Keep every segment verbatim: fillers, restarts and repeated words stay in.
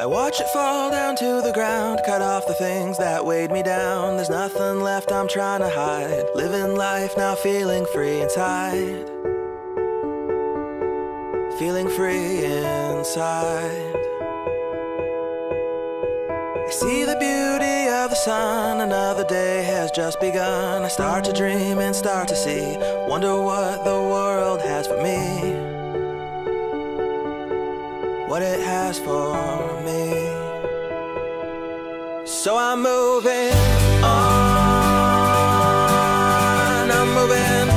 I watch it fall down to the ground, cut off the things that weighed me down. There's nothing left I'm trying to hide, living life now feeling free inside. Feeling free inside. I see the beauty of the sun, another day has just begun. I start to dream and start to see, wonder what the world has for me. What it has for me. So I'm moving on, I'm moving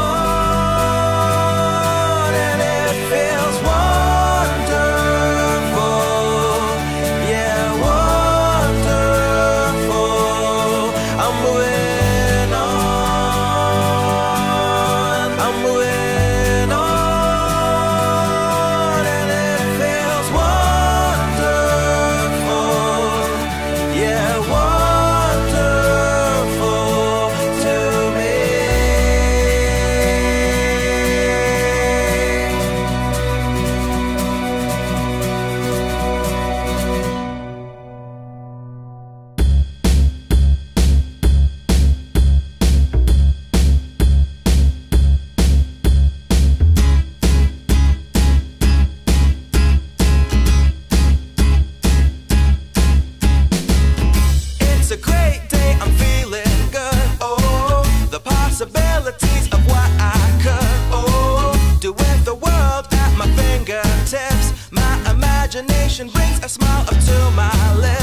on, and it feels wonderful, yeah, wonderful. I'm moving on, I'm moving on. It's a great day, I'm feeling good. Oh, the possibilities of what I could. Oh, do with the world at my fingertips. My imagination brings a smile up to my lips.